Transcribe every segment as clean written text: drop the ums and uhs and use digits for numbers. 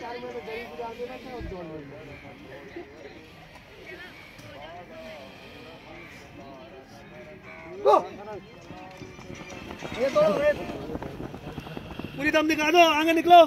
4 minute गरीब गुजार देना क्या और दौड़ रहे ये दौड़ो। पूरी दम दिखा दो, आगे निकलो।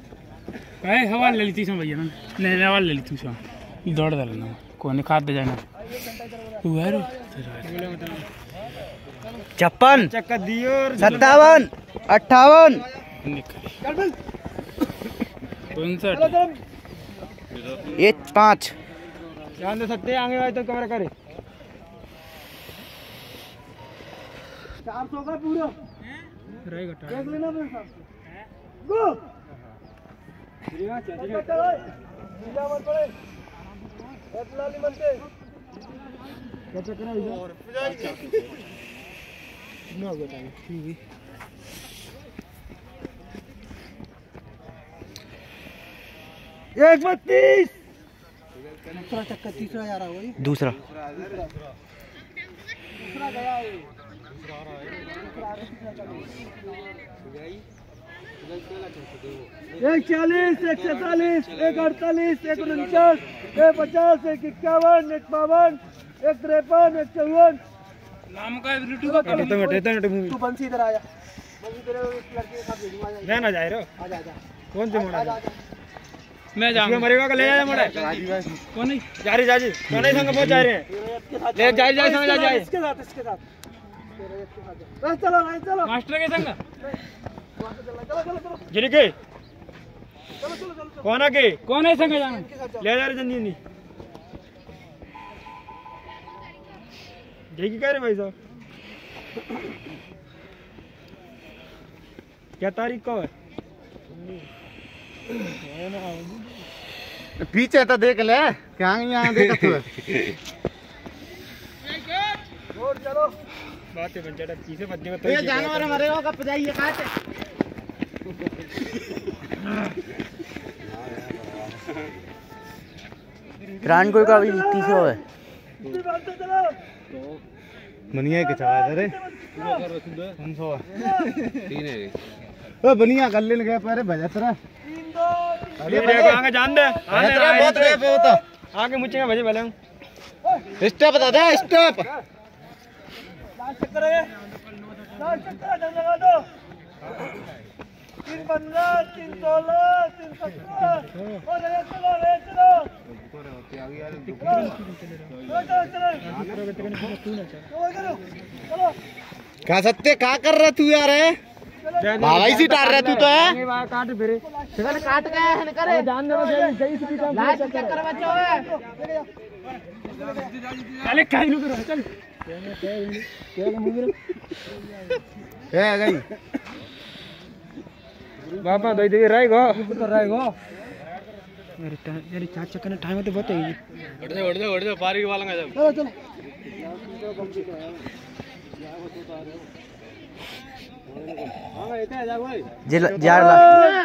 ए हवा ले ली थी भैया ना, ले हवा ले ली थी सो दौड़ दे लेना कोने खाद दे जाना। तू है रे चप्पन चक्का दियो 57 58 1 5 ध्यान दे सकते हैं। आगे भाई तो कवर करे 400 का पूरा रहेगा। देख लेना अपने हिसाब से गो श्रीवा चली गई जिला मत पड़े एतलाली बनते क्या चक्कर है इधर और पुजारी नो बेटा ठीक है। ये 32 दूसरा चक्कर, तीसरा आ रहा है भाई, दूसरा गया है। एक 40 एक 47 एक 48 एक 49 एक 50 एक 51 एक 52 एक 53 एक 54 नाम का तू बंसी इधर आया, रहना जाए रो कौन से मोड़ा मैं जाऊंगा मरेगा का ले जा मोड़ा कौन नहीं जा रही जाजी कौन नहीं संग पहुंच जा रहे हैं ले जाए जाए समझ जाए इसके साथ चलो मास्टर के संग चलो के कौन आगे कौन है संग जाना ले जा रहे जल्दी जल्दी जय की कह रहे भाई साहब। क्या तारीख को है पीछे तो देख ले क्या यहाँ देखा तू चलो बात है बंजारा चीजें बदली मत ये जानवर हमारे गांव का पजाई ये काट है ग्रांड कोई का भी 30 हो है बनिया के चला अरे 500 3 है ओ बनिया कर ले गया पर भजतरा 3 2 अरे देखो आगे जान दे आगे बहुत गए पे होता आगे मुझे भजे भले स्टॉप बता दे स्टॉप चक्कर है। 4 चक्कर ढंग लगा दो 3 15 3 16 3 17 और चलो ऊपर होते आ गया चलो का सत्य का कर रहा तू यार है भाई सी टार रहा तू तो है काट फिर चल काट गया है करे जान दे सही से लाइट चक्कर बचा है अरे काई नु करो चल गई बापा दई दे रहेगा मेरे यार 4 चक्कर में टाइम तो बहुत है। उड़ जा पारी वाला का जब चलो चलो जार ला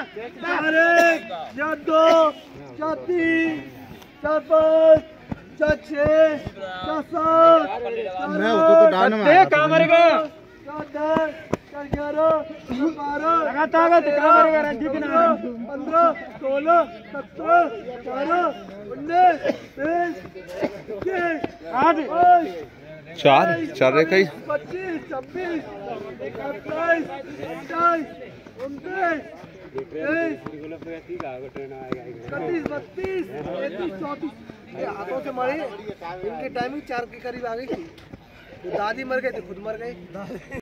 4 2 4 3 4 5 मैं होता तो डाल में देख काम करेगा 10 11 12 लगातार काम करेगा रंजीत ना 15 16 17 18 19 20 चार रेखा हाथों से मारे, इनकी टाइमिंग 4 के करीब आ गई थी। दादी मर गए थे, खुद मर गए।